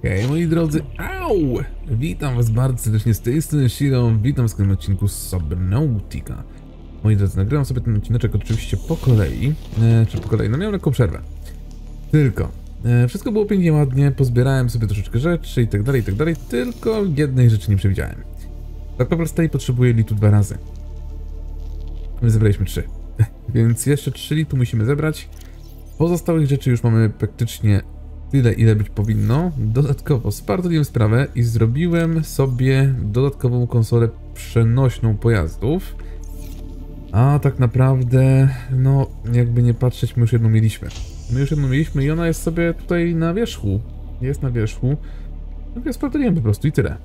Okej, moi drodzy, au! Witam was bardzo serdecznie z tej strony Shiro, witam w kolejnym odcinku Subnautica. Moi drodzy, nagrałem sobie ten odcineczek oczywiście po kolei, no miałem lekką przerwę. Tylko, wszystko było pięknie, ładnie, pozbierałem sobie troszeczkę rzeczy i tak dalej, tylko jednej rzeczy nie przewidziałem. Tak po prostu potrzebuję litu 2 razy. My zebraliśmy 3, więc jeszcze 3 litu musimy zebrać. Pozostałych rzeczy już mamy praktycznie tyle, ile być powinno. Dodatkowo spartoliłem sprawę i zrobiłem sobie dodatkową konsolę przenośną pojazdów. A tak naprawdę, no jakby nie patrzeć, my już jedną mieliśmy. I ona jest sobie tutaj na wierzchu. Jest na wierzchu. No ja spartoliłem po prostu i tyle.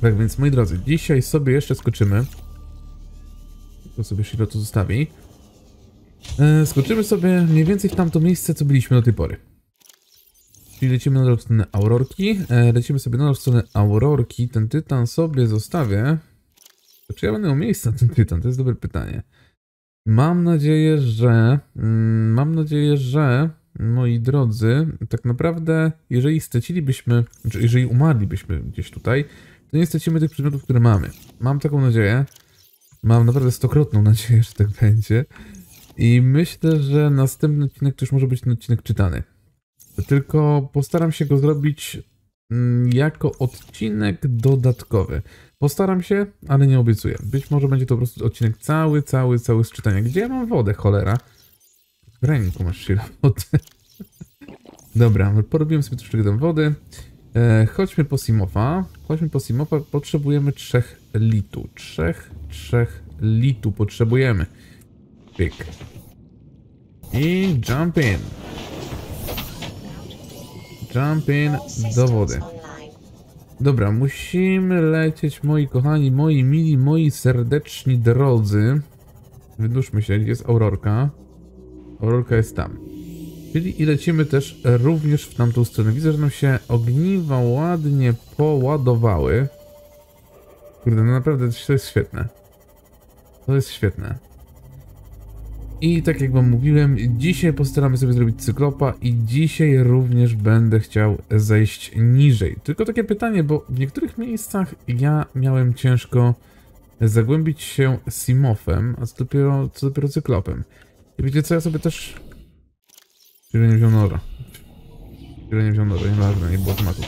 Tak więc, moi drodzy, dzisiaj sobie jeszcze skoczymy. Tylko sobie Shiro to zostawi. Skoczymy sobie mniej więcej w tamto miejsce, co byliśmy do tej pory. Czyli lecimy nadal w stronę Aurorki. Ten tytan sobie zostawię. Czy ja będę miał miejsca na ten tytan? To jest dobre pytanie. Mam nadzieję, że... moi drodzy, tak naprawdę, jeżeli stracilibyśmy... Znaczy, jeżeli umarlibyśmy gdzieś tutaj, to nie stracimy tych przedmiotów, które mamy. Mam taką nadzieję. Mam naprawdę 100-krotną nadzieję, że tak będzie. I myślę, że następny odcinek to już może być ten odcinek czytany. Tylko postaram się go zrobić jako odcinek dodatkowy. Postaram się, ale nie obiecuję. Być może będzie to po prostu odcinek cały z czytania. Gdzie ja mam wodę, cholera? W ręku masz się wodę. Dobra, porobiłem sobie troszeczkę tam wody. Chodźmy po Seamotha. Potrzebujemy 3 litu. 3 litu potrzebujemy. Pyk. I jump in. Do wody. Dobra, musimy lecieć, moi kochani, moi mili, moi serdeczni drodzy. Wydłużmy się, gdzie jest Aurorka. Aurorka jest tam. Czyli i lecimy też również w tamtą stronę. Widzę, że nam się ogniwa ładnie poładowały. Kurde, no naprawdę to jest świetne. I tak jak wam mówiłem, dzisiaj postaramy sobie zrobić Cyklopa i dzisiaj również będę chciał zejść niżej. Tylko takie pytanie, bo w niektórych miejscach ja miałem ciężko zagłębić się Seamothem, a co dopiero Cyklopem. I wiecie co, ja sobie też... Zielenie wziął nora, nieważne, nie było tematu.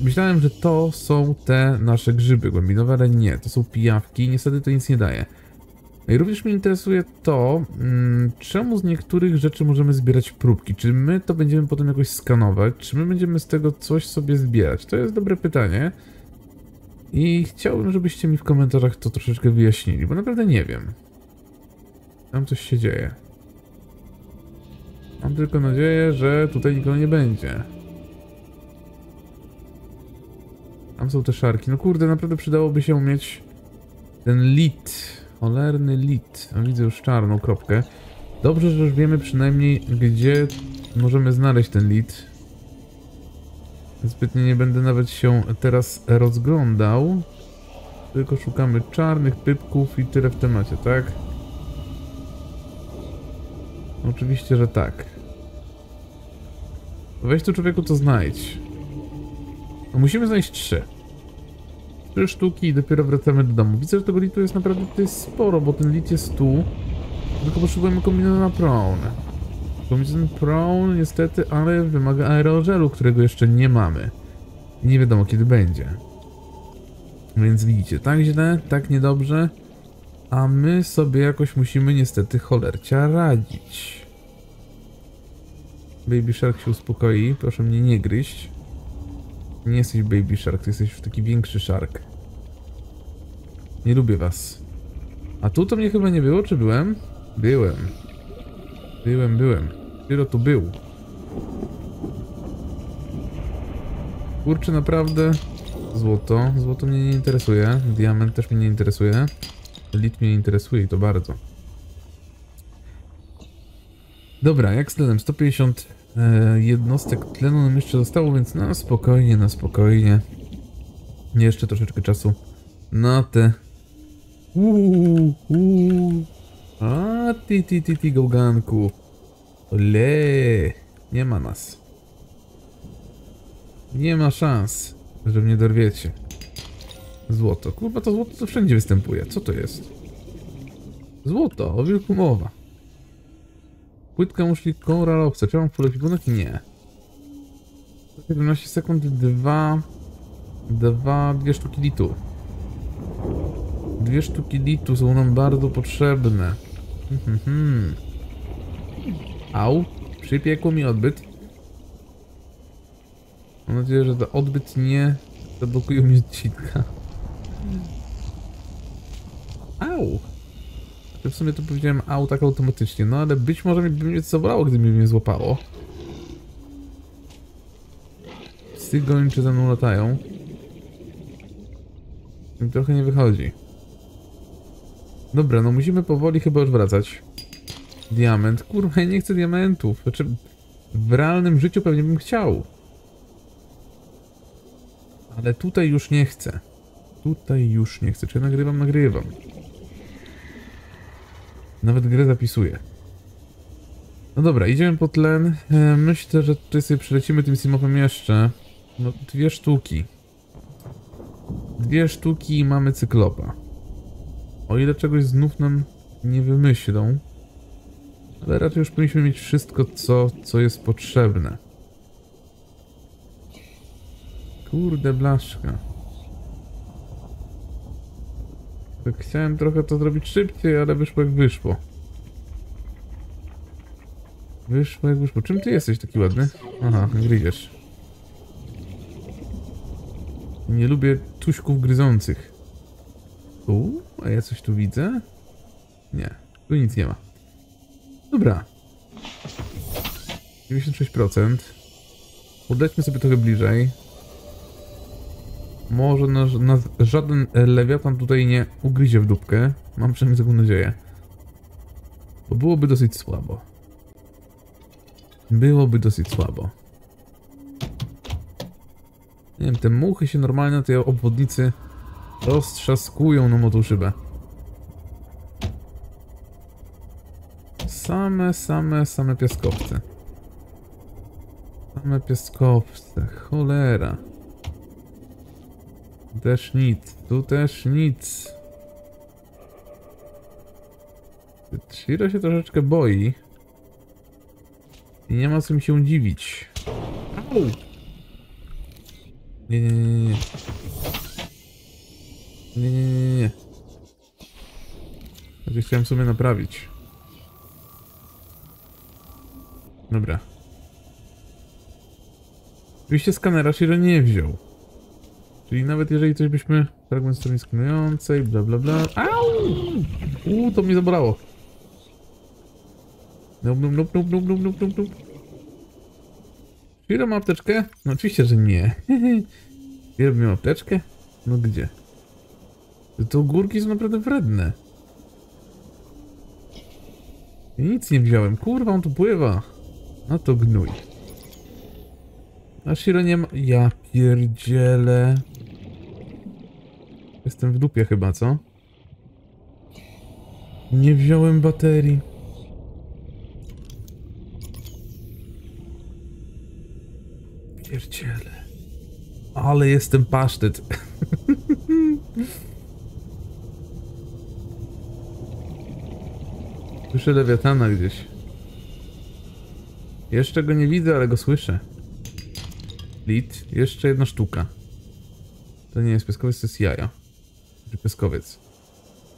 Myślałem, że to są te nasze grzyby głębinowe, ale nie, to są pijawki, niestety to nic nie daje. I również mnie interesuje to, czemu z niektórych rzeczy możemy zbierać próbki. Czy my to będziemy potem jakoś skanować? Czy my będziemy z tego coś sobie zbierać? To jest dobre pytanie. I chciałbym, żebyście mi w komentarzach to troszeczkę wyjaśnili, bo naprawdę nie wiem. Tam coś się dzieje. Mam tylko nadzieję, że tutaj nikogo nie będzie. Tam są te szarki. No kurde, naprawdę przydałoby się mieć ten lit. Cholerny lit. Widzę już czarną kropkę. Dobrze, że już wiemy przynajmniej, gdzie możemy znaleźć ten lit. Zbytnio nie będę nawet się teraz rozglądał. Tylko szukamy czarnych pypków i tyle w temacie, tak? Oczywiście, że tak. Weź tu, człowieku, to znajdź. No, musimy znaleźć 3. 3 sztuki i dopiero wracamy do domu. Widzę, że tego litu jest naprawdę tutaj sporo, bo ten lit jest tu. Tylko potrzebujemy kombinezona prone. Kombinezon prone niestety, ale wymaga aerogelu, którego jeszcze nie mamy. I nie wiadomo kiedy będzie. Więc widzicie, tak źle, tak niedobrze. A my sobie jakoś musimy niestety cholercia radzić. Baby Shark się uspokoi, proszę mnie nie gryźć. Nie jesteś Baby Shark, ty jesteś już taki większy Shark. Nie lubię was. A tu to mnie chyba nie było, czy byłem? Byłem. Shiro tu był. Kurczę, naprawdę. Złoto mnie nie interesuje. Diament też mnie nie interesuje. Lit mnie interesuje i to bardzo. Dobra, jak z tlenem? 150 jednostek tlenu nam jeszcze zostało, więc na spokojnie, Jeszcze troszeczkę czasu na te... A ty gałganku. Ole, nie ma nas. Nie ma szans, że mnie dorwiecie. Złoto. Kurwa, to złoto to wszędzie występuje. Co to jest? Złoto, o wilku mowa. Płytka muszli koralowca. Czy mam polepibunek? Nie. 17 sekund, dwie sztuki litu. Dwie sztuki litu są nam bardzo potrzebne. Au, przypiekło mi odbyt. Mam nadzieję, że to odbyt nie zablokuje mi odcinka. Au! W sumie to powiedziałem au tak automatycznie, no ale być może by mnie zabrało, gdyby mnie złapało. Psy gończe za mną latają. I trochę nie wychodzi. Dobra, no musimy powoli chyba już wracać. Diament. Kurwa, ja nie chcę diamentów. Znaczy, w realnym życiu pewnie bym chciał. Ale tutaj już nie chcę. Tutaj już nie chcę. Czy ja nagrywam? Nagrywam. Nawet grę zapisuję. No dobra, idziemy po tlen. Myślę, że tutaj sobie przelecimy tym Seamothem jeszcze. No, dwie sztuki. Dwie sztuki i mamy Cyklopa. O ile czegoś znów nam nie wymyślą. Ale raczej już powinniśmy mieć wszystko, co jest potrzebne. Kurde blaszka. Chciałem trochę to zrobić szybciej, ale wyszło jak wyszło. Wyszło jak wyszło. Czym ty jesteś taki ładny? Aha, gryziesz. Nie lubię tuśków gryzących. A ja coś tu widzę? Nie, tu nic nie ma. Dobra. 96%. Podejdźmy sobie trochę bliżej. Może nas żaden lewiatan tutaj nie ugryzie w dupkę. Mam przynajmniej taką nadzieję. Bo byłoby dosyć słabo. Byłoby dosyć słabo. Nie wiem, te muchy się normalnie na tej obwodnicy roztrzaskują nam o tą szybę. Same piaskowce. Same piaskowce, cholera. Też nic, tu też nic. Shiro się troszeczkę boi. I nie ma co mi się dziwić. Au! Nie. Znaczy, chciałem sobie naprawić. Dobra. Oczywiście skanera Shiro nie wziął. Czyli nawet jeżeli coś byśmy... Fragment strony skanującej, Au! To mnie zabrało. Nope. Shiro ma apteczkę? No oczywiście, że nie. Shiro miał apteczkę? No gdzie? To górki są naprawdę wredne. I nic nie wziąłem. Kurwa, on tu pływa. No to gnój. A Shiro nie ma... Ja pierdzielę. Jestem w dupie chyba, co? Nie wziąłem baterii. Pierdzielę. Ale jestem pasztet. Słyszę lewiatana gdzieś. Jeszcze go nie widzę, ale go słyszę. Lit. Jeszcze jedna sztuka. To nie jest pieskowiec, to jest jaja. Czy pieskowiec.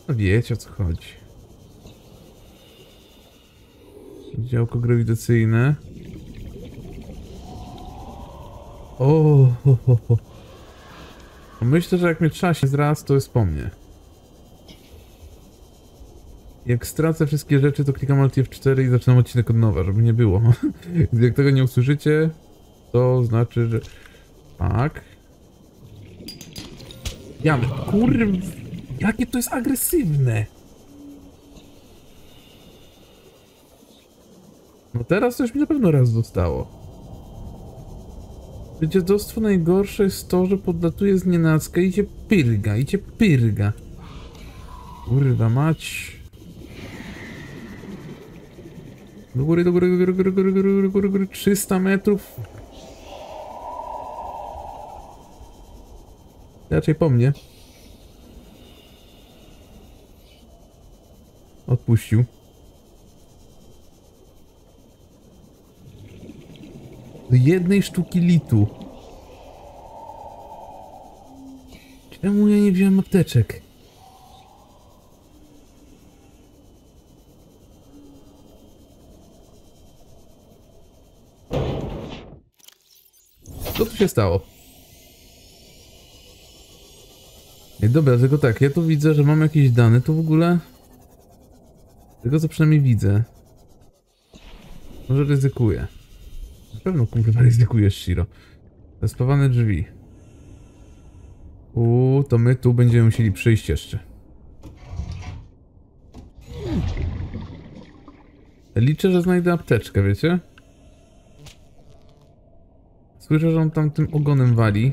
No wiecie, o co chodzi. Działko grawitacyjne. Myślę, że jak mnie trzaśnie zaraz, to jest po mnie. Jak stracę wszystkie rzeczy, to klikam Alt F4 i zaczynam odcinek od nowa, żeby nie było. Jak tego nie usłyszycie, to znaczy, że... Tak. Jamy. Kurwa, jakie to jest agresywne. No teraz coś mi na pewno raz dostało. Dziadostwo najgorsze jest to, że podlatuje z nienacka i cię pyrga, Kurwa mać. Do góry, 300 metrów. Raczej po mnie. Odpuścił. Do jednej sztuki litu. Czemu ja nie wziąłem apteczek? Co tu się stało? Dobra, tylko tak, ja tu widzę, że mam jakieś dane, tu w ogóle... Tego co przynajmniej widzę. Może ryzykuję. Na pewno kurwa ryzykujesz, Shiro. Zaspawane drzwi. To my tu będziemy musieli przyjść jeszcze. Liczę, że znajdę apteczkę, wiecie? Słyszę, że on tam tym ogonem wali.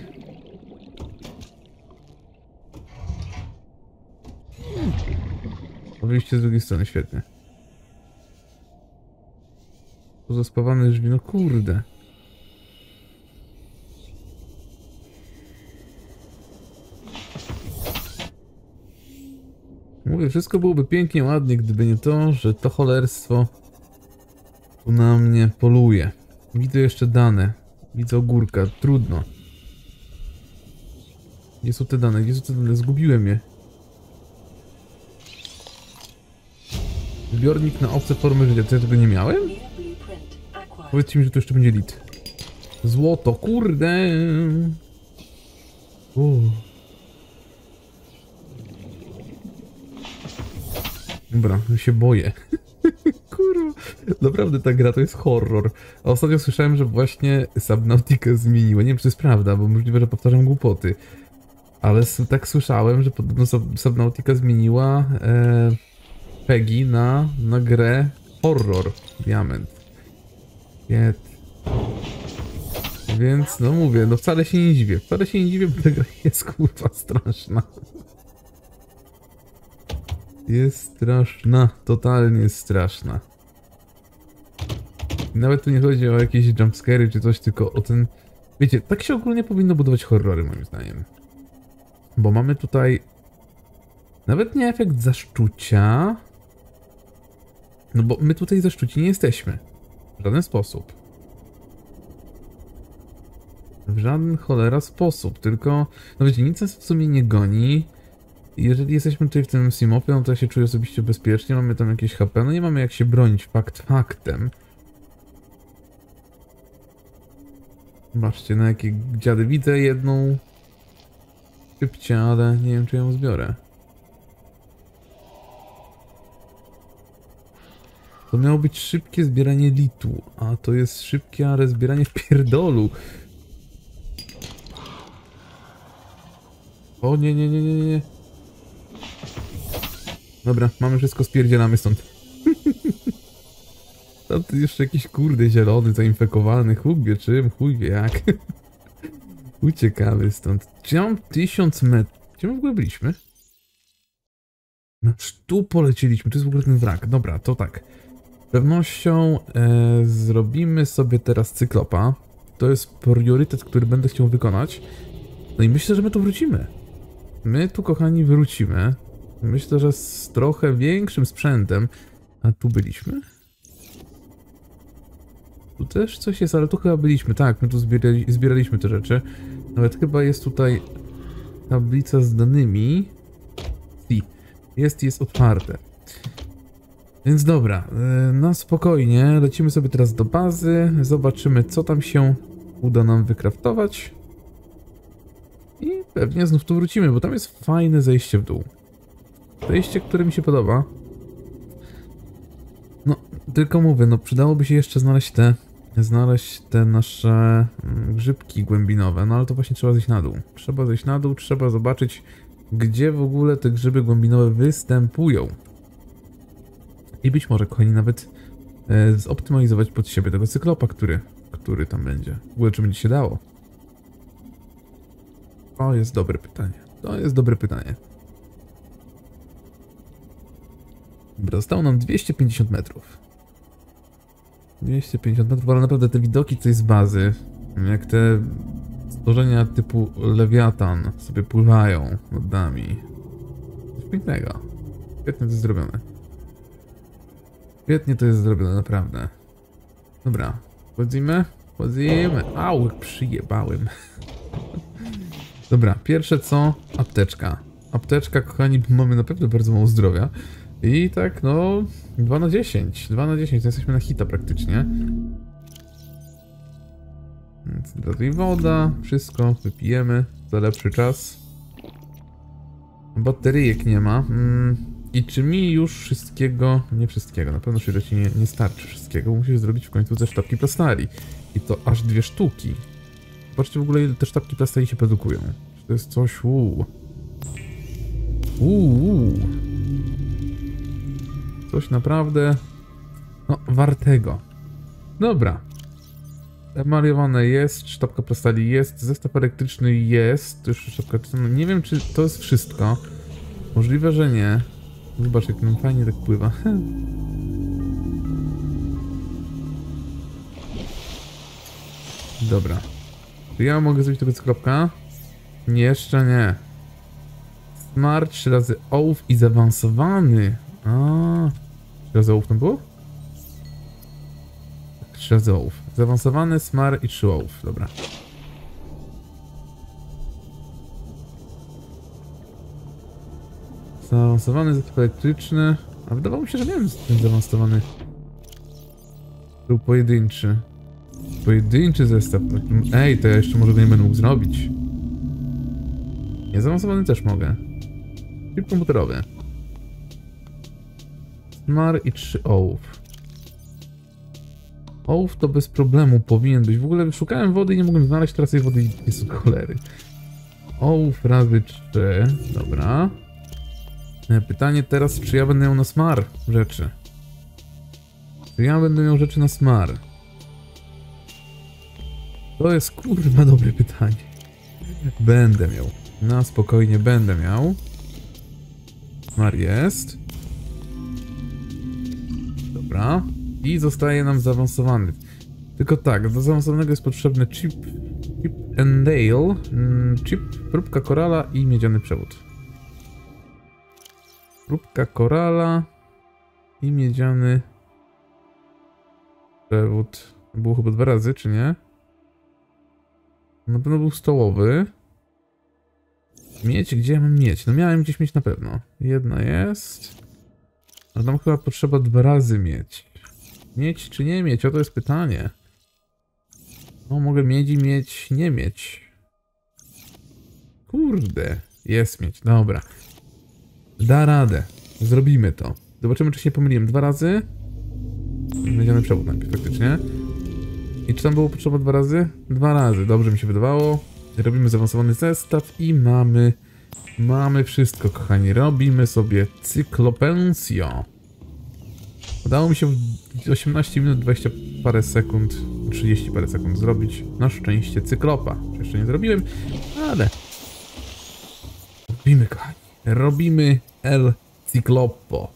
Wyjście z drugiej strony, świetnie. Tu zaspawane drzwi, no kurde. Mówię, wszystko byłoby pięknie, ładnie, gdyby nie to, że to cholerstwo tu na mnie poluje. Widzę jeszcze dane. Widzę ogórka, trudno. Gdzie są te dane? Gdzie są te dane? Zgubiłem je. Zbiornik na obce formy życia. Co ja tego nie miałem? Powiedzcie mi, że tu jeszcze będzie lit. Złoto, kurde! Dobra, ja się boję. Kurwa, naprawdę ta gra to jest horror. A ostatnio słyszałem, że właśnie Subnautica zmieniła. Nie wiem, czy to jest prawda, bo możliwe, że powtarzam głupoty. Ale tak słyszałem, że podobno Subnautica zmieniła... Pegi na grę horror, diament. Więc no mówię, no wcale się nie dziwię. Wcale się nie dziwię, bo ta gra jest kurwa straszna. Jest straszna, totalnie jest straszna. Nawet tu nie chodzi o jakieś jumpscary czy coś, tylko o ten... Wiecie, tak się ogólnie powinno budować horrory moim zdaniem. Bo mamy tutaj... Nawet nie efekt zaszczucia... No bo my tutaj zaszczuci nie jesteśmy. W żaden sposób. W żaden cholera sposób, tylko... No wiecie, nic nas w sumie nie goni. Jeżeli jesteśmy tutaj w tym Seamothie, no to ja się czuję osobiście bezpiecznie, mamy tam jakieś HP, no nie mamy jak się bronić, fakt faktem. Zobaczcie, na jakie dziady widzę jedną... Szybcie, ale nie wiem, czy ją zbiorę. To miało być szybkie zbieranie litu, a to jest szybkie, ale zbieranie w pierdolu. O nie, nie, nie, nie, nie. Dobra, mamy wszystko, spierdzielamy stąd. Tam jeszcze jakiś kurde zielony, zainfekowany, chłopie czym, chuj wie jak. Uciekamy stąd. Czy ja mam 1000 metrów? Gdzie my w ogóle byliśmy? No, tu polecieliśmy, to jest w ogóle ten wrak. Dobra, to tak. Z pewnością zrobimy sobie teraz Cyklopa. To jest priorytet, który będę chciał wykonać. No i myślę, że my tu wrócimy. My tu, kochani, wrócimy. Myślę, że z trochę większym sprzętem. A tu byliśmy? Tu też coś jest, ale tu chyba byliśmy. Tak, my tu zbieraliśmy te rzeczy. Nawet chyba jest tutaj tablica z danymi. Jest otwarte. Więc dobra, no spokojnie, lecimy sobie teraz do bazy, zobaczymy co tam się uda nam wykraftować. I pewnie znów tu wrócimy, bo tam jest fajne zejście w dół. Zejście, które mi się podoba. No, tylko mówię, no przydałoby się jeszcze znaleźć te nasze grzybki głębinowe, no ale to właśnie trzeba zejść na dół. Trzeba zejść na dół, trzeba zobaczyć gdzie w ogóle te grzyby głębinowe występują. I być może, kochani, nawet zoptymalizować pod siebie tego Cyklopa, który tam będzie. W ogóle czy będzie się dało? To jest dobre pytanie. To jest dobre pytanie. Dobra, zostało nam 250 metrów. 250 metrów, ale naprawdę te widoki tutaj z bazy, jak te Stworzenia typu Lewiatan sobie pływają nad nami. Coś pięknego. Świetnie to jest zrobione. Świetnie to jest zrobione, naprawdę. Dobra, wchodzimy. Wchodzimy. Au, przyjebałem. Dobra, pierwsze co? Apteczka. Apteczka, kochani, mamy na pewno bardzo mało zdrowia. I tak, no... 2 na 10. 2 na 10, to jesteśmy na hita praktycznie. Więc tutaj woda, wszystko, wypijemy. Za lepszy czas. Bateryjek nie ma. I czy mi już wszystkiego... Nie wszystkiego, na pewno Shiro ci nie starczy wszystkiego, bo musisz zrobić w końcu te sztabki plastali. I to aż 2 sztuki. Zobaczcie w ogóle, ile te sztabki plastali się produkują. To jest coś... Coś naprawdę... No, wartego. Dobra. Mariowane jest, sztabka plastali jest, zestaw elektryczny jest. To już sztabka... Nie wiem, czy to jest wszystko. Możliwe, że nie. Zobacz, jak nam fajnie tak pływa. Dobra. Czy ja mogę zrobić tego cyklopka? Jeszcze nie. Smart, 3 razy ołów i zaawansowany. A, 3 razy ołów tam było? 3 razy ołów. Zaawansowany, smar i 3 ołów. Dobra. Zaawansowany, zatyp elektryczny. A wydawało mi się, że miałem ten zaawansowany. Był pojedynczy. Pojedynczy zestaw. Ej, to ja jeszcze może go nie będę mógł zrobić. Nie, zaawansowany też mogę. Chip komputerowy. Smar i 3 ołów. Ołów to bez problemu powinien być. W ogóle szukałem wody i nie mogłem znaleźć, teraz tej wody jest od cholery. Ołów razy 3. Dobra. Pytanie teraz, czy ja będę miał na smar rzeczy. Czy ja będę miał rzeczy na smar? To jest kurwa dobre pytanie. Będę miał. Na spokojnie będę miał. Smar jest. Dobra. I zostaje nam zaawansowany. Tylko tak, do zaawansowanego jest potrzebny chip and nail, chip, próbka korala i miedziany przewód. Próbka korala i miedziany przewód. Było chyba 2 razy, czy nie? Na pewno był stołowy. Mieć? Gdzie ja mam mieć? No miałem gdzieś mieć na pewno. Jedna jest. Ale tam chyba potrzeba 2 razy mieć. Mieć czy nie mieć? O, to jest pytanie. No, mogę mieć i mieć, nie mieć. Kurde. Jest mieć. Dobra. Da radę. Zrobimy to. Zobaczymy, czy się pomyliłem. 2 razy. Znajdziemy przewód najpierw faktycznie. I czy tam było potrzeba 2 razy? 2 razy. Dobrze mi się wydawało. Robimy zaawansowany zestaw i mamy... Mamy wszystko, kochani. Robimy sobie cyklopensio. Udało mi się w 18 minut 20 parę sekund, 30 parę sekund zrobić. Na szczęście cyklopa. Jeszcze nie zrobiłem, ale... Robimy, kochani. Robimy El Cyklopo.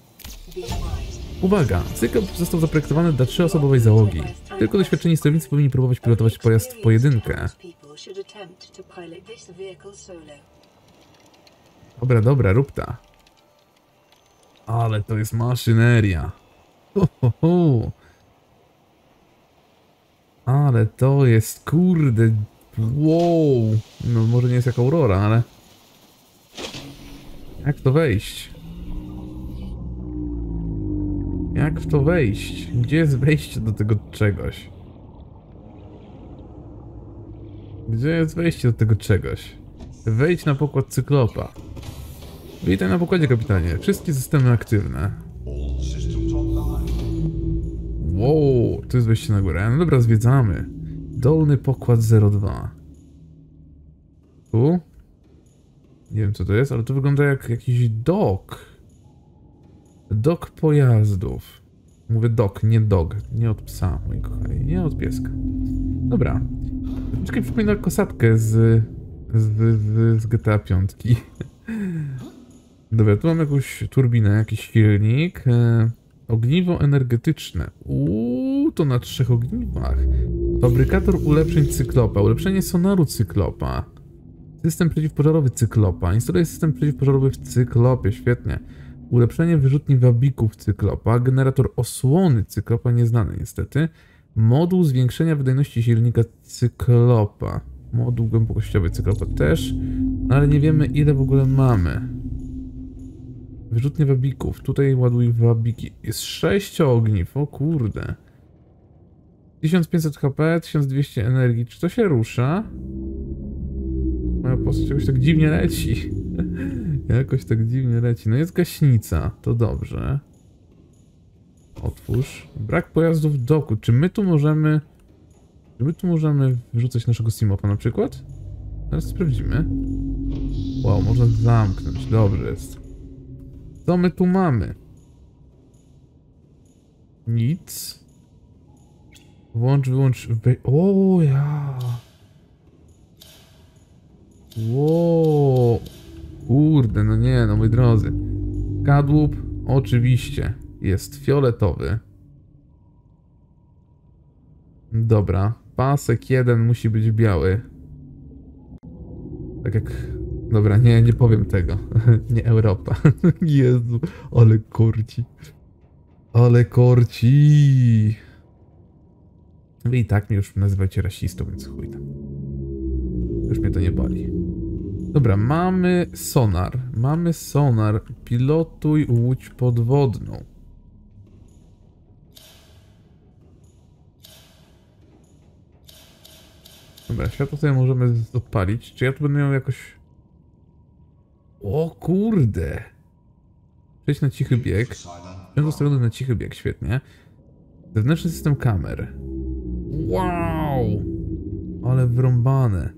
Uwaga! Cyklop został zaprojektowany dla 3-osobowej załogi. Tylko doświadczeni sterownicy powinni próbować pilotować pojazd w pojedynkę. Dobra, dobra, rób ta. Ale to jest maszyneria. Ho, ho, ho. Ale to jest, kurde, wow. No może nie jest jak Aurora, ale... Jak to wejść? Jak w to wejść? Gdzie jest wejście do tego czegoś? Gdzie jest wejście do tego czegoś? Wejdź na pokład cyklopa. Witaj na pokładzie, kapitanie. Wszystkie systemy aktywne. Wow, tu jest wejście na górę. No dobra, zwiedzamy. Dolny pokład 02. Tu? Nie wiem, co to jest, ale to wygląda jak jakiś dok. Dok pojazdów. Mówię dok, nie dog. Nie od psa, moi kochani. Nie od pieska. Dobra. Troszeczkę przypomina kosatkę z GTA 5. Dobra, tu mam jakąś turbinę, jakiś silnik. Ogniwo energetyczne. Uuu, to na 3 ogniwach. Fabrykator ulepszeń Cyklopa. Ulepszenie sonaru Cyklopa. System przeciwpożarowy Cyklopa. Instaluję system przeciwpożarowy w Cyklopie. Świetnie. Ulepszenie wyrzutni wabików Cyklopa. Generator osłony Cyklopa. Nieznany niestety. Moduł zwiększenia wydajności silnika Cyklopa. Moduł głębokościowy Cyklopa też. No ale nie wiemy, ile w ogóle mamy. Wyrzutnie wabików. Tutaj ładuj wabiki. Jest 6 ogniw. O kurde. 1500 HP, 1200 energii. Czy to się rusza? Moja postać jakoś tak dziwnie leci. Jakoś tak dziwnie leci. No jest gaśnica. To dobrze. Otwórz. Brak pojazdów w doku. Czy my tu możemy... Czy my tu możemy wrzucać naszego Seamotha na przykład? Teraz sprawdzimy. Wow, można zamknąć. Dobrze jest. Co my tu mamy? Nic. Włącz, wyłącz... O ja! Wow. Kurde, no nie, no moi drodzy. Kadłub oczywiście jest fioletowy. Dobra, pasek jeden musi być biały. Tak jak... Dobra, nie powiem tego. Nie Europa. Jezu, ale korci. Ale korci. Wy i tak mnie już nazywacie rasistą, więc chuj tam. Już mnie to nie boli. Dobra, mamy sonar. Mamy sonar. Pilotuj łódź podwodną. Dobra, światło sobie możemy odpalić. Czy ja tu będę miał jakoś... O kurde! Przejdź na cichy bieg. Będę ustawiony na cichy bieg, świetnie. Zewnętrzny system kamer. Wow! Ale wrąbane.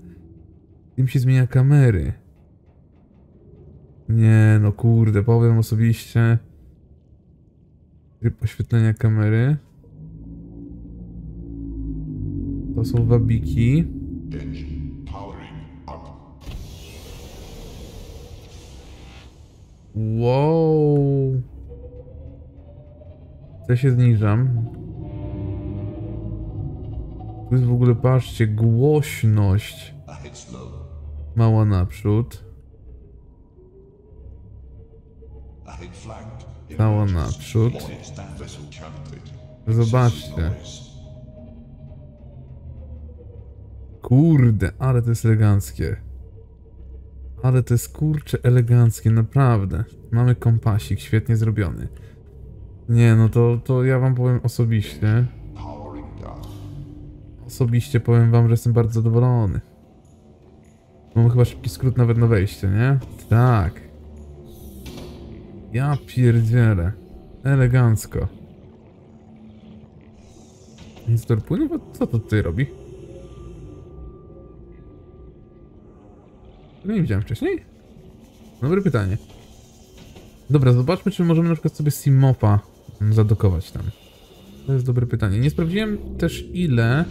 Tym się zmienia kamery. Nie no kurde, powiem osobiście. Tryb oświetlenia kamery. To są wabiki. Wow! Ja się zniżam. Tu jest w ogóle, patrzcie, głośność mała naprzód. Mała naprzód. Zobaczcie. Kurde, ale to jest eleganckie. Ale to jest, kurcze, eleganckie, naprawdę. Mamy kompasik, świetnie zrobiony. Nie, no to ja wam powiem osobiście. Osobiście powiem wam, że jestem bardzo zadowolony. Mam chyba szybki skrót nawet na wejście, nie? Tak. Ja pierdzielę. Elegancko. Instruktor płynów? A co to tutaj robi? Tego nie widziałem wcześniej? Dobre pytanie. Dobra, zobaczmy, czy możemy na przykład sobie Seamotha zadokować tam. To jest dobre pytanie. Nie sprawdziłem też ile...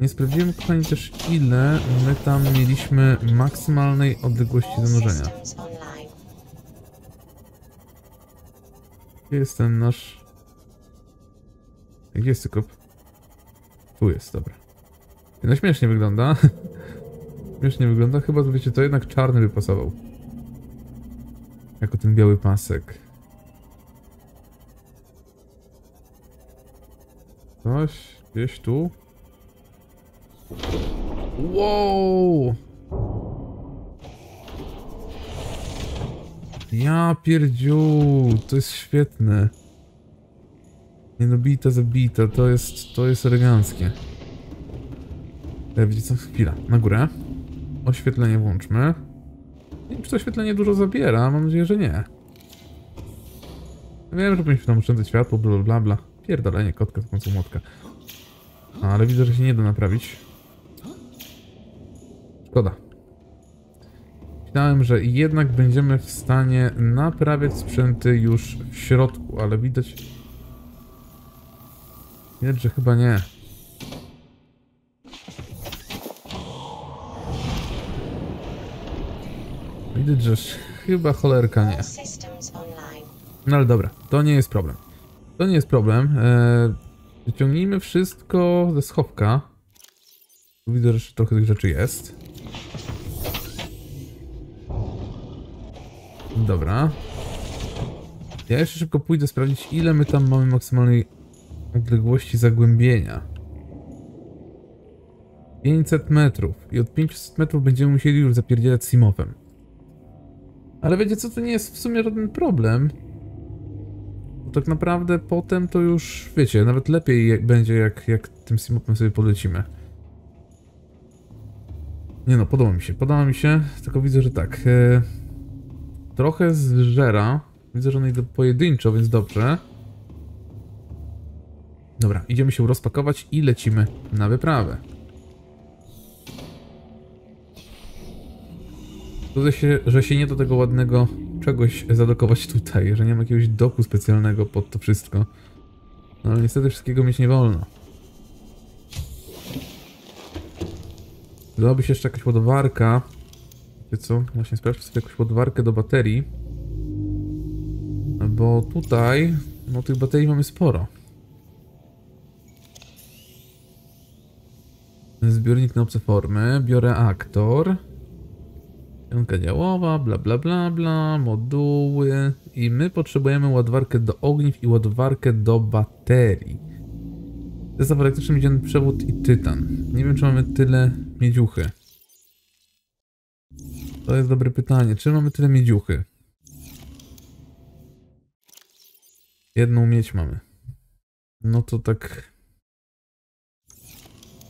Nie sprawdziłem, kochani, też ile my tam mieliśmy maksymalnej odległości zanurzenia. Gdzie jest ten nasz... Gdzie jest Cyklop? Tu jest, dobra. No śmiesznie wygląda. Śmiesznie wygląda. Chyba, wiecie, to jednak czarny by pasował. Jako ten biały pasek. Coś gdzieś tu. Wow! Ja pierdziu, to jest świetne. Nie no, bita zabita, to jest eleganckie. Widzicie co? Chwila, na górę. Oświetlenie włączmy. Nie wiem, czy to oświetlenie dużo zabiera, mam nadzieję, że nie. Wiem, że powinniśmy tam oszczędzać światło, bla bla bla. Pierdolenie, kotka z końcu młotka. Ale widzę, że się nie da naprawić. Szkoda. Myślałem, że jednak będziemy w stanie naprawiać sprzęty już w środku, ale widać... Widać, że chyba nie. Widać, że chyba cholerka nie. No ale dobra, to nie jest problem. To nie jest problem. Wyciągnijmy wszystko ze schowka. Widzę, że jeszcze trochę tych rzeczy jest. Dobra. Ja jeszcze szybko pójdę sprawdzić, ile my tam mamy maksymalnej odległości zagłębienia. 500 metrów. I od 500 metrów będziemy musieli już zapierdzielać Seamothem. Ale wiecie co, to nie jest w sumie żaden problem. Bo tak naprawdę potem to już, wiecie, nawet lepiej będzie, jak tym Seamothem sobie polecimy. Nie no, podoba mi się, tylko widzę, że tak. Trochę zżera. Widzę, że one idą pojedynczo, więc dobrze. Dobra, idziemy się rozpakować i lecimy na wyprawę. Zgodzę się, że się nie do tego ładnego czegoś zadokować tutaj, że nie ma jakiegoś doku specjalnego pod to wszystko. No ale niestety wszystkiego mieć nie wolno. Dałaby się jeszcze jakaś ładowarka. Wiecie co? Właśnie sprawdźmy sobie jakąś ładowarkę do baterii. Bo tutaj, no tych baterii mamy sporo. Zbiornik na obce formy, bioreaktor. Jąka działowa, bla bla bla bla, moduły. I my potrzebujemy ładowarkę do ogniw i ładowarkę do baterii. Zestaw elektryczny, miedziany przewód i tytan. Nie wiem, czy mamy tyle miedziuchy. To jest dobre pytanie, czy mamy tyle miedziuchy? Jedną miedź mamy. No to tak...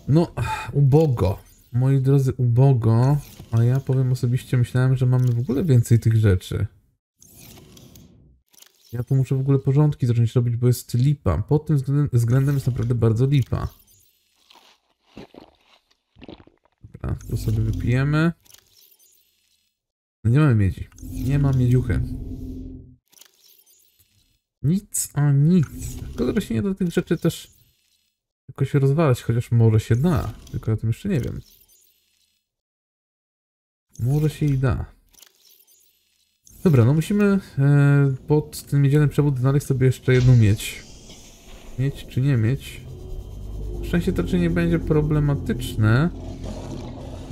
No, ubogo. Moi drodzy, ubogo. A ja powiem osobiście, myślałem, że mamy w ogóle więcej tych rzeczy. Ja tu muszę w ogóle porządki zacząć robić, bo jest lipa. Pod tym względem jest naprawdę bardzo lipa. Dobra, to sobie wypijemy. No nie mamy miedzi. Nie ma miedziuchy. Nic a nic. Tylko, że się nie da tych rzeczy też jakoś rozwalać, chociaż może się da. Tylko ja o tym jeszcze nie wiem. Może się i da. Dobra, no musimy pod ten miedziany przewód znaleźć sobie jeszcze jedną miedź. Mieć czy nie mieć? Szczęście to raczej nie będzie problematyczne.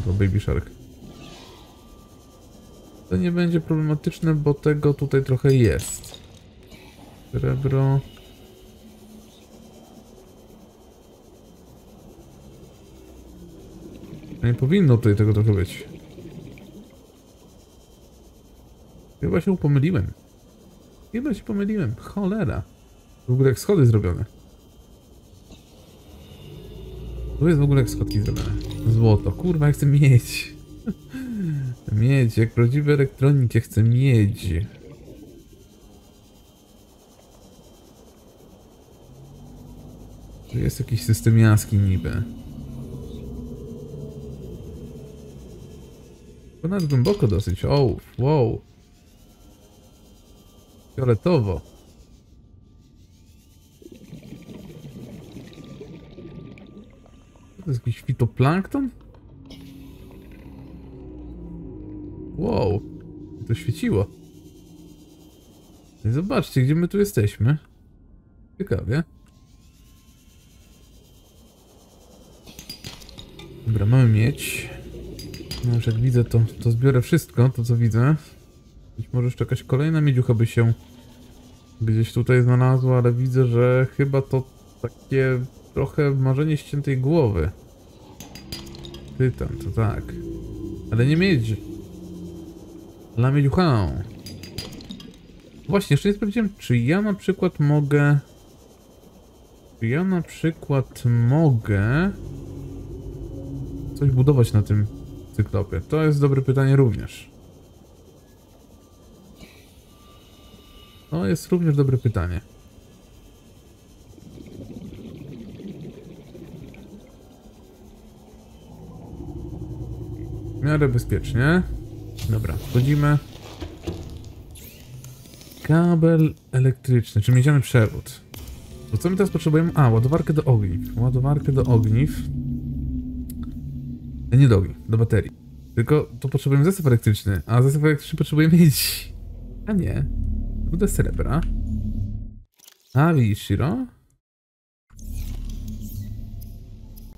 To Baby Shark. To nie będzie problematyczne, bo tego tutaj trochę jest. Srebro. Nie powinno tutaj tego trochę być. Chyba się pomyliłem. Cholera. W ogóle jak schody zrobione. Tu jest w ogóle jak schodki zrobione. Złoto. Kurwa, ja chcę miedź. Miedź. Jak prawdziwy elektronik, ja chcę miedź. Tu jest jakiś system jaskiń niby. Ponad głęboko dosyć. O, wow. Fioletowo. To jest jakiś fitoplankton? Wow. To świeciło. I zobaczcie, gdzie my tu jesteśmy. Ciekawie. Dobra, mamy miedź. No już jak widzę, to zbiorę wszystko, to co widzę. Być może jeszcze jakaś kolejna miedziucha by się gdzieś tutaj znalazła, ale widzę, że chyba to takie trochę marzenie ściętej głowy. Tytan, to tak. Ale nie miedź. La miedziucha. Właśnie, jeszcze nie sprawdziłem, czy ja na przykład mogę coś budować na tym cyklopie? To jest dobre pytanie również. To jest również dobre pytanie. W miarę bezpiecznie. Dobra, wchodzimy. Kabel elektryczny, czy miedziany przewód. To co my teraz potrzebujemy? A, ładowarkę do ogniw. Nie do ogniw, do baterii. Tylko to potrzebujemy zestaw elektryczny, a zestaw elektryczny potrzebujemy mieć. A nie. Budę srebra. A widzisz, Shiro?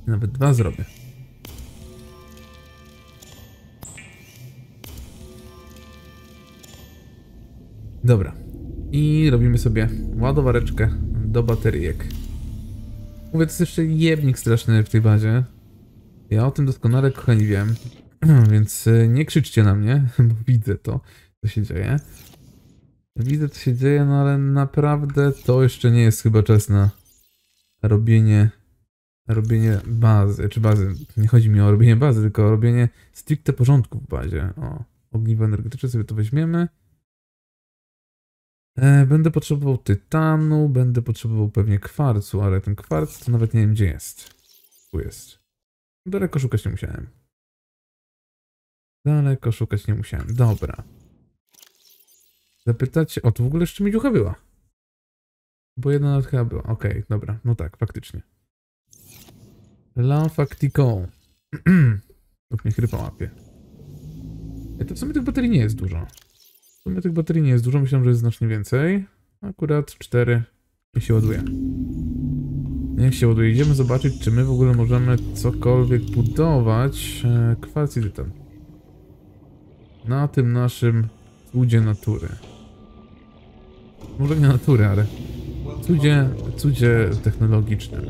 Nawet dwa zrobię. Dobra. I robimy sobie ładowareczkę do bateryjek. Mówię, to jest jeszcze jebnik straszny w tej bazie. Ja o tym doskonale, kochani, wiem. Więc nie krzyczcie na mnie, bo widzę to, co się dzieje. Widzę, co się dzieje, no ale naprawdę to jeszcze nie jest chyba czas na robienie bazy, czy bazy. Nie chodzi mi o robienie bazy, tylko o robienie stricte porządku w bazie. O, ogniwo energetyczne sobie to weźmiemy. Będę potrzebował tytanu, będę potrzebował pewnie kwarcu, ale ten kwarc to nawet nie wiem, gdzie jest. Tu jest. Daleko szukać nie musiałem. Daleko szukać nie musiałem. Dobra. Zapytać... O, tu w ogóle jeszcze midziucha była. Bo jedna nawet chyba była. Okej, dobra. No tak, faktycznie. La factico. Tu mnie chrypa łapie. To w sumie tych baterii nie jest dużo. W sumie tych baterii nie jest dużo. Myślałem, że jest znacznie więcej. Akurat 4. Niech się ładuje. Niech się ładuje. Idziemy zobaczyć, czy my w ogóle możemy cokolwiek budować. Kwarc i tytan. Na tym naszym cudzie natury. Może nie natury, ale cudzie technologicznym.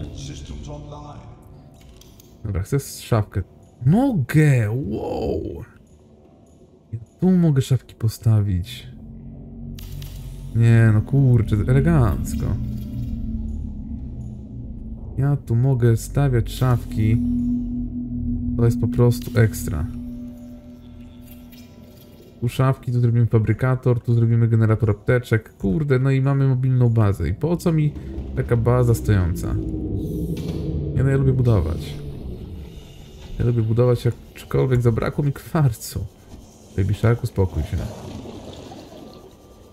Dobra, chcę szafkę. Mogę! Wow! Ja tu mogę szafki postawić. Nie no, kurczę, elegancko. Ja tu mogę stawiać szafki. To jest po prostu ekstra. Tu szafki, tu zrobimy fabrykator, tu zrobimy generator apteczek. Kurde, no i mamy mobilną bazę. I po co mi taka baza stojąca? Ja, no, ja lubię budować. Ja lubię budować, aczkolwiek zabrakło mi kwarcu. Baby Sharku, spokój się.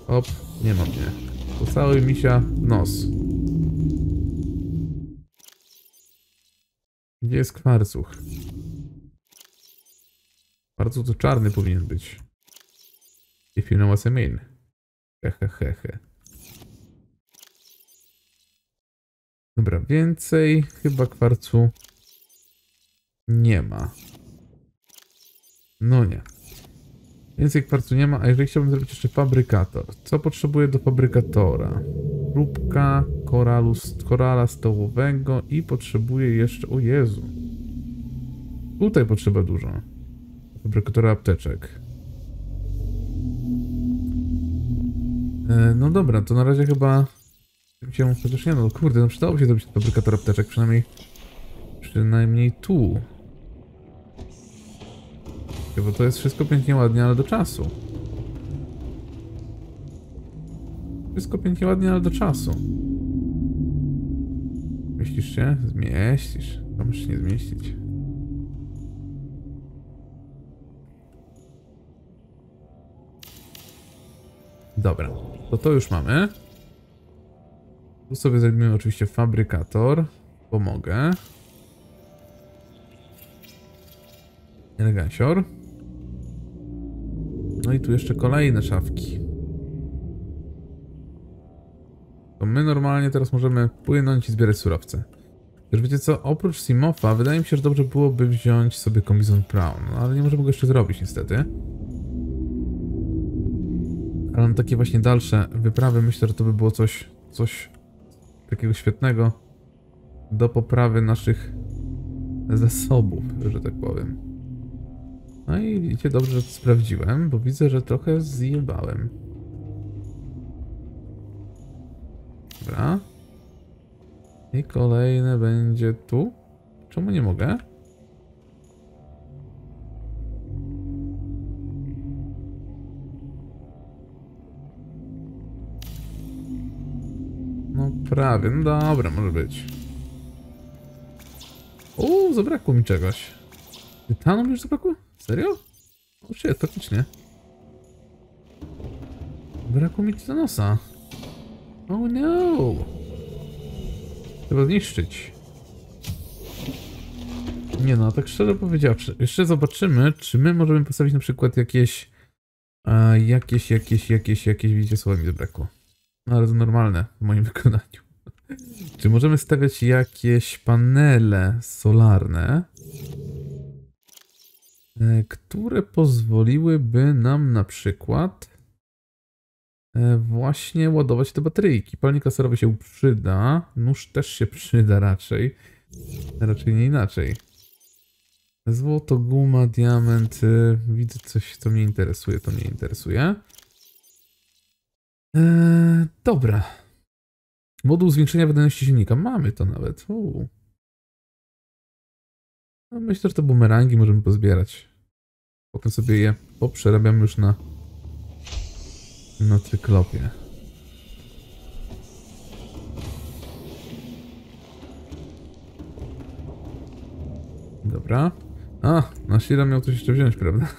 Op, nie ma mnie. Pocałuj misia nos. Gdzie jest kwarcuch? Kwarcuch to czarny powinien być. If you know what I mean. Hehehehe. Dobra, więcej chyba kwarcu nie ma. No nie. Więcej kwarcu nie ma, a jeżeli chciałbym zrobić jeszcze fabrykator. Co potrzebuję do fabrykatora? Próbka korala stołowego i potrzebuję jeszcze... O Jezu. Tutaj potrzeba dużo. Fabrykatora apteczek. No dobra, to na razie chyba się chociaż nie, no kurde, no przydałoby się zrobić fabrykator apteczek, przynajmniej tu. Bo to jest wszystko pięknie ładnie, ale do czasu. Wszystko pięknie ładnie, ale do czasu. Zmieścisz się? Zmieścisz. To musisz się nie zmieścić. Dobra, to już mamy. Tu sobie zrobimy oczywiście fabrykator. Pomogę. Elegansior. No i tu jeszcze kolejne szafki. To my normalnie teraz możemy płynąć i zbierać surowce. Już wiecie co, oprócz Seamotha wydaje mi się, że dobrze byłoby wziąć sobie kombinezon Brown. No, ale nie możemy go jeszcze zrobić niestety. Ale na takie właśnie dalsze wyprawy myślę, że to by było coś takiego świetnego do poprawy naszych zasobów, że tak powiem. No i widzicie, dobrze, że to sprawdziłem, bo widzę, że trochę zjebałem. Dobra. I kolejne będzie tu. Czemu nie mogę? No prawie, no dobra, może być. Uuu, zabrakło mi czegoś. Tytanu już zabrakło? Serio? O shit, faktycznie. Zabrakło mi tytanosa. Oh no! Trzeba zniszczyć. Nie no, tak szczerze powiedziawszy. Jeszcze zobaczymy, czy my możemy postawić na przykład jakieś... widzicie, słowa mi zabrakło. No, ale to normalne w moim wykonaniu. Czy możemy stawiać jakieś panele solarne, które pozwoliłyby nam na przykład właśnie ładować te bateryjki. Palnik laserowy się przyda, nóż też się przyda raczej. Raczej nie inaczej. Złoto, guma, diament. Widzę coś, co mnie interesuje, to mnie interesuje. Dobra. Moduł zwiększenia wydajności silnika. Mamy to nawet. No myślę, że te bumerangi możemy pozbierać. Potem sobie je poprzerabiam już na cyklopie. Dobra. Nashira miał coś jeszcze wziąć, prawda?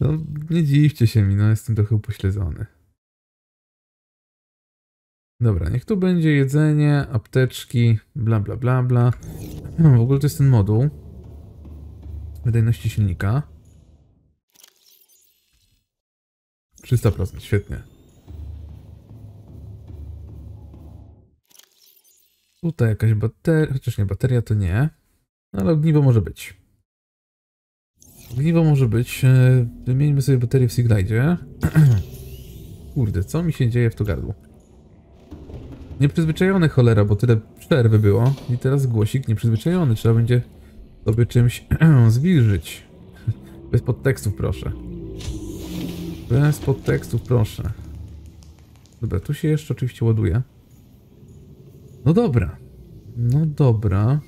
No, nie dziwcie się mi, no jestem trochę upośledzony. Dobra, niech tu będzie jedzenie, apteczki, bla bla bla bla. W ogóle to jest ten moduł wydajności silnika. 300%, świetnie. Tutaj jakaś bateria, chociaż nie, bateria to nie. Ale ogniwo może być. Ogniwo może być. Wymieńmy sobie baterię w Siglidzie. Kurde, co mi się dzieje w to gardło? Nieprzyzwyczajony, cholera, bo tyle przerwy było. I teraz głosik nieprzyzwyczajony. Trzeba będzie sobie czymś zwilżyć. Bez podtekstów, proszę. Bez podtekstów, proszę. Dobra, tu się jeszcze oczywiście ładuje. No dobra. No dobra.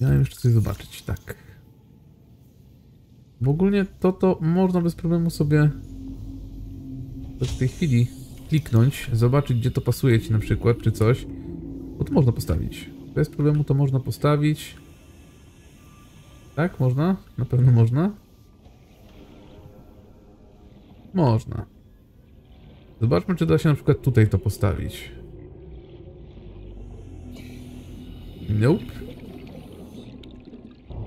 Miałem jeszcze coś zobaczyć, tak. Bo ogólnie to można bez problemu sobie w tej chwili kliknąć, zobaczyć, gdzie to pasuje ci na przykład, czy coś. Bo to można postawić. Bez problemu to można postawić. Tak? Można? Na pewno można? Można. Zobaczmy, czy da się na przykład tutaj to postawić. Nope.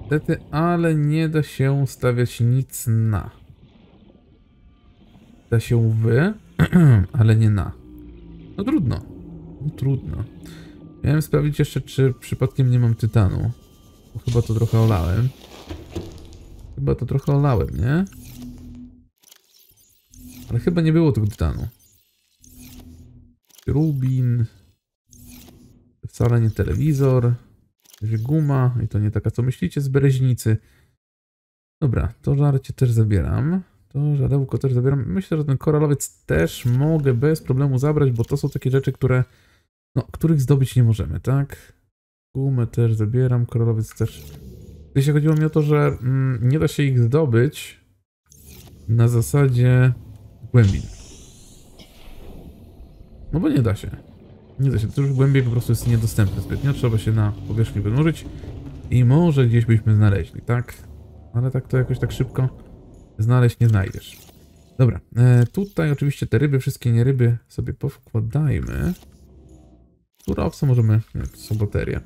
Niestety, ale nie da się stawiać nic na. Da się ale nie na. No trudno. No trudno. Miałem sprawdzić jeszcze, czy przypadkiem nie mam tytanu. Bo chyba to trochę olałem. Nie? Ale chyba nie było tego tytanu. Rubin. Wcale nie telewizor. Guma, i to nie taka, co myślicie, z bereźnicy. Dobra, to żarcie też zabieram. To żarełko też zabieram. Myślę, że ten koralowiec też mogę bez problemu zabrać, bo to są takie rzeczy, które... No, których zdobyć nie możemy, tak? Gumę też zabieram, koralowiec też. Jeśli chodziło mi o to, że nie da się ich zdobyć na zasadzie głębin. No bo nie da się. Nie da się, to już głębiej po prostu jest niedostępne zbytnio, trzeba się na powierzchni wynurzyć i może gdzieś byśmy znaleźli, tak? Ale tak to jakoś tak szybko znaleźć nie znajdziesz. Dobra, tutaj oczywiście te ryby, wszystkie nie ryby sobie powkładajmy. Surowce możemy, nie, to są baterie.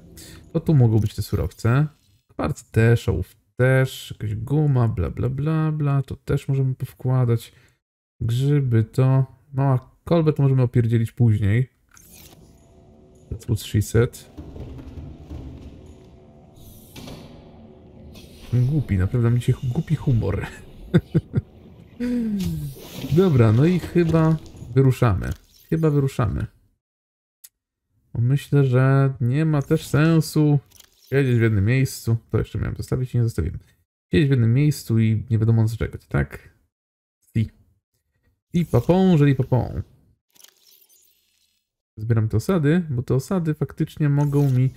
To tu mogą być te surowce. Kwarc też, ołów też, jakaś guma, bla bla bla bla, to też możemy powkładać. Grzyby to, mała kolbę to możemy opierdzielić później. That's what she said. Głupi, naprawdę mi się głupi humor. Dobra, no i chyba wyruszamy. Myślę, że nie ma też sensu siedzieć w jednym miejscu. To jeszcze miałem zostawić i nie zostawiłem. Siedzieć w jednym miejscu i nie wiadomo na co czekać, tak? I papą, jeżeli papą. Zbieram te osady, bo te osady faktycznie mogą mi...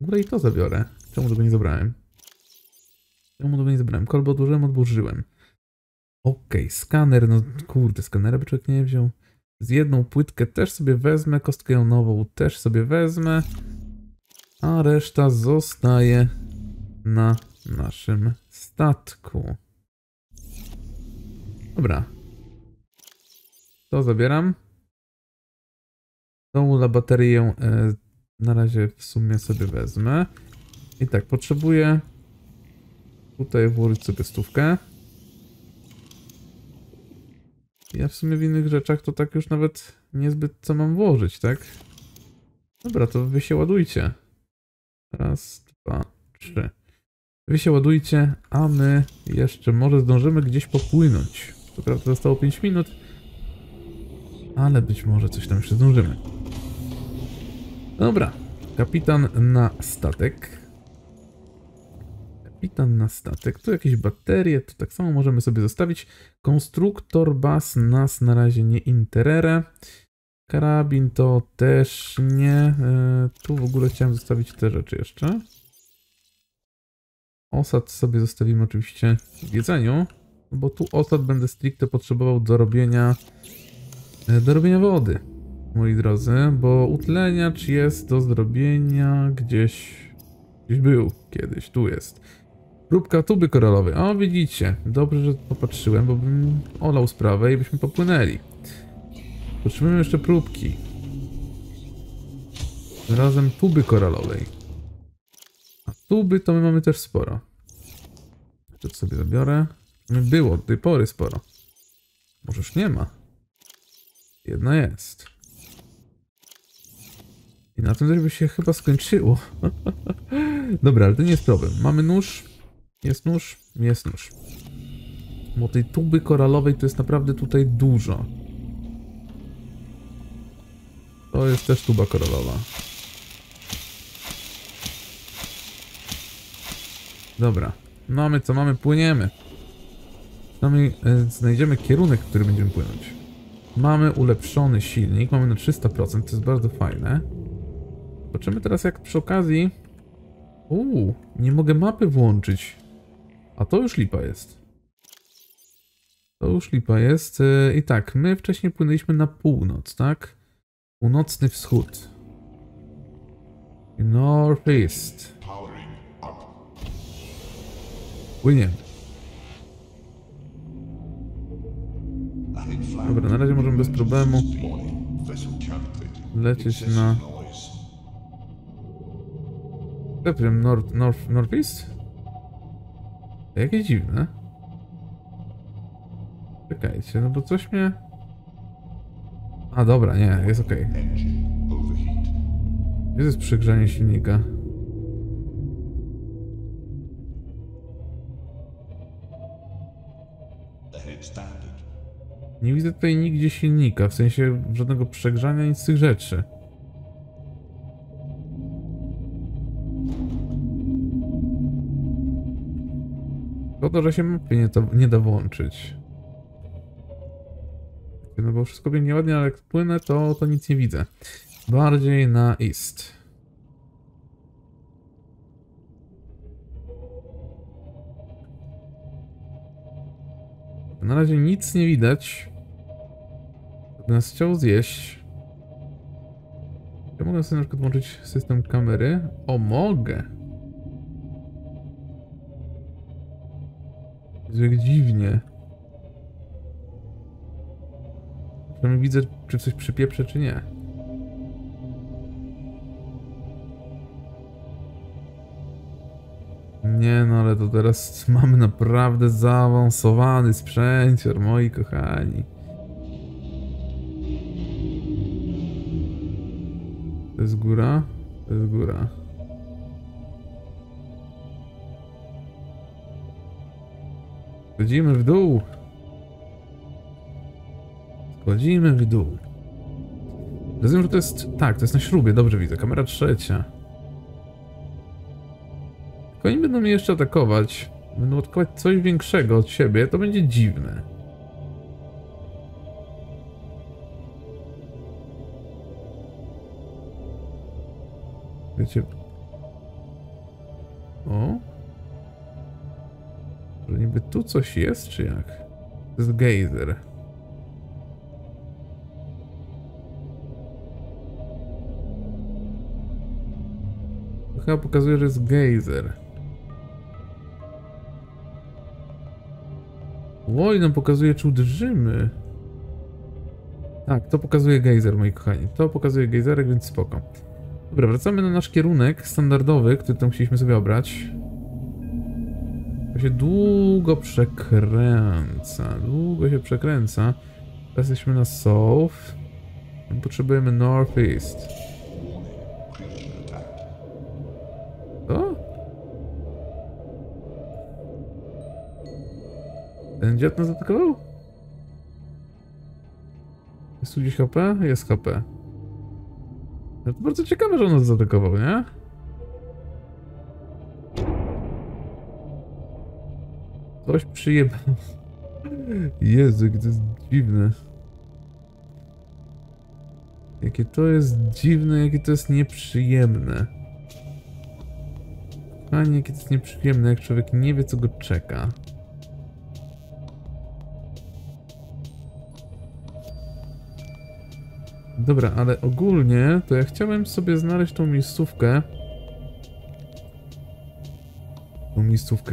W ogóle i to zabiorę. Czemu tego nie zabrałem? Kolbę odłożyłem, Okej, skaner, no kurde, skanera by człowiek nie wziął. Z jedną płytkę też sobie wezmę, kostkę jonową też sobie wezmę. A reszta zostaje na naszym statku. Dobra. To zabieram. Tą la baterię na razie w sumie sobie wezmę. I tak, potrzebuję tutaj włożyć sobie stówkę. Ja w sumie w innych rzeczach to tak już nawet niezbyt co mam włożyć, tak? Dobra, to wy się ładujcie. Raz, dwa, trzy. Wy się ładujcie, a my jeszcze może zdążymy gdzieś popłynąć. Co prawda zostało 5 minut, ale być może coś tam jeszcze zdążymy. Dobra, kapitan na statek. Kapitan na statek. Tu jakieś baterie, tu tak samo możemy sobie zostawić. Konstruktor bas nas na razie nie interere. Karabin to też nie. Tu w ogóle chciałem zostawić te rzeczy jeszcze. Osad sobie zostawimy oczywiście w jedzeniu, bo tu osad będę stricte potrzebował do robienia wody, moi drodzy, bo utleniacz jest do zrobienia gdzieś był kiedyś, tu jest. Próbka tuby koralowej, o widzicie, dobrze, że popatrzyłem, bo bym olał sprawę i byśmy popłynęli. Potrzebujemy jeszcze próbki. Razem tuby koralowej. A tuby to my mamy też sporo. To sobie zabiorę. Było do tej pory sporo. Może już nie ma. Jedna jest. I na tym też by się chyba skończyło. Dobra, ale to nie jest problem. Mamy nóż. Jest nóż. Jest nóż. Bo tej tuby koralowej to jest naprawdę tutaj dużo. To jest też tuba koralowa. Dobra. Mamy co mamy, płyniemy. Mamy, znajdziemy kierunek, w który będziemy płynąć. Mamy ulepszony silnik, mamy na 300%, to jest bardzo fajne. Zobaczymy teraz jak przy okazji... nie mogę mapy włączyć. A to już lipa jest. To już lipa jest. I tak, my wcześniej płynęliśmy na północ, tak? Północny wschód. Northeast. Płyniemy. Dobra, na razie możemy bez problemu lecieć na... Northeast? To jakieś dziwne. Czekajcie, no bo coś mnie... A dobra, nie, jest ok. Gdzie jest przegrzanie silnika? Nie widzę tutaj nigdzie silnika, w sensie żadnego przegrzania, nic z tych rzeczy. Szkoda, że się mapy nie da włączyć. No bo wszystko pięknie ładnie, ale jak płynę, to nic nie widzę. Bardziej na east. Na razie nic nie widać. Nas chciał zjeść. Ja mogę sobie na przykład włączyć system kamery. O, mogę! Jest jak dziwnie. Przynajmniej widzę, czy coś przypieprzę, czy nie. Nie no, ale to teraz mamy naprawdę zaawansowany sprzęcior, moi kochani. To jest góra? To jest góra. Chodzimy w dół. Chodzimy w dół. Rozumiem, że to jest... Tak, to jest na śrubie, dobrze widzę. Kamera trzecia. Tylko oni będą mnie jeszcze atakować. Będą atakować coś większego od siebie. To będzie dziwne. Wiecie... O? Że niby tu coś jest, czy jak? To jest gejzer. Chyba pokazuje, że jest gejzer. Nam pokazuje, czy uderzymy. Tak, to pokazuje gejzer, moi kochani. To pokazuje gejzerek, więc spoko. Dobra, wracamy na nasz kierunek standardowy, który tam chcieliśmy sobie obrać. To się długo przekręca. Teraz jesteśmy na south. Potrzebujemy northeast. Co? Ten dziad nas zaatakował? Jest tu gdzieś HP? Jest HP. No to bardzo ciekawe, że on nas zaatakował, nie? Coś przyjebał. Jezu, to jest dziwne. Jakie to jest dziwne, jakie to jest nieprzyjemne. Panie, jakie to jest nieprzyjemne, jak człowiek nie wie, co go czeka. Dobra, ale ogólnie to ja chciałem sobie znaleźć tą miejscówkę.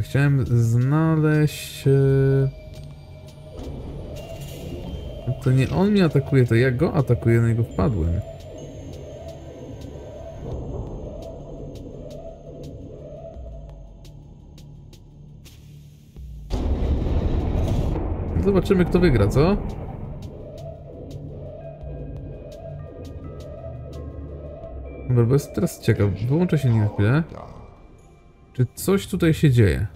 Chciałem znaleźć... To nie on mnie atakuje, to ja go atakuję, na niego wpadłem. Zobaczymy, kto wygra, co? Dobra, bo jest teraz ciekaw. Wyłączę się na chwilę. Czy coś tutaj się dzieje?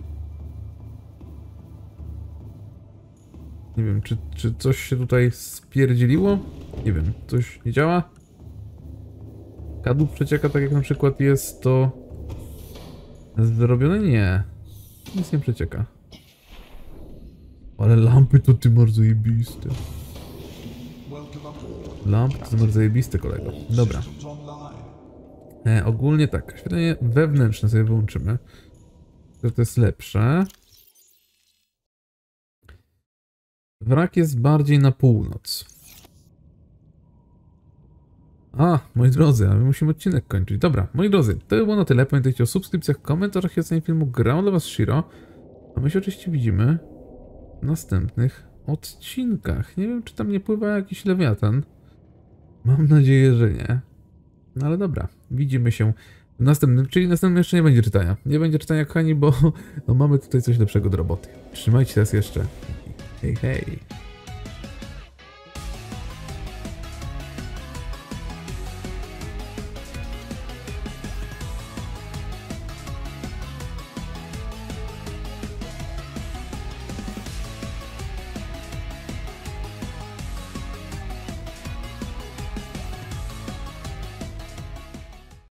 Nie wiem, czy coś się tutaj spierdzieliło? Nie wiem, coś nie działa? Kadłub przecieka, tak jak na przykład jest to zrobione? Nie. Nic nie przecieka. Ale lampy to ty masz zajebiste. Lampy to masz zajebiste, kolego. Dobra. Ogólnie tak, świetlenie wewnętrzne sobie wyłączymy. To jest lepsze. Wrak jest bardziej na północ. A, moi drodzy, a my musimy odcinek kończyć. Dobra, moi drodzy, to by było na tyle. Pamiętajcie o subskrypcjach, komentarzach i ocenie filmu. Grał dla was Shiro. A my się oczywiście widzimy w następnych odcinkach. Nie wiem, czy tam nie pływa jakiś lewiatan. Mam nadzieję, że nie. No ale dobra, widzimy się w następnym, czyli następnym jeszcze nie będzie czytania. Nie będzie czytania, kochani, bo no, mamy tutaj coś lepszego do roboty. Trzymajcie nas jeszcze. Hej, hej.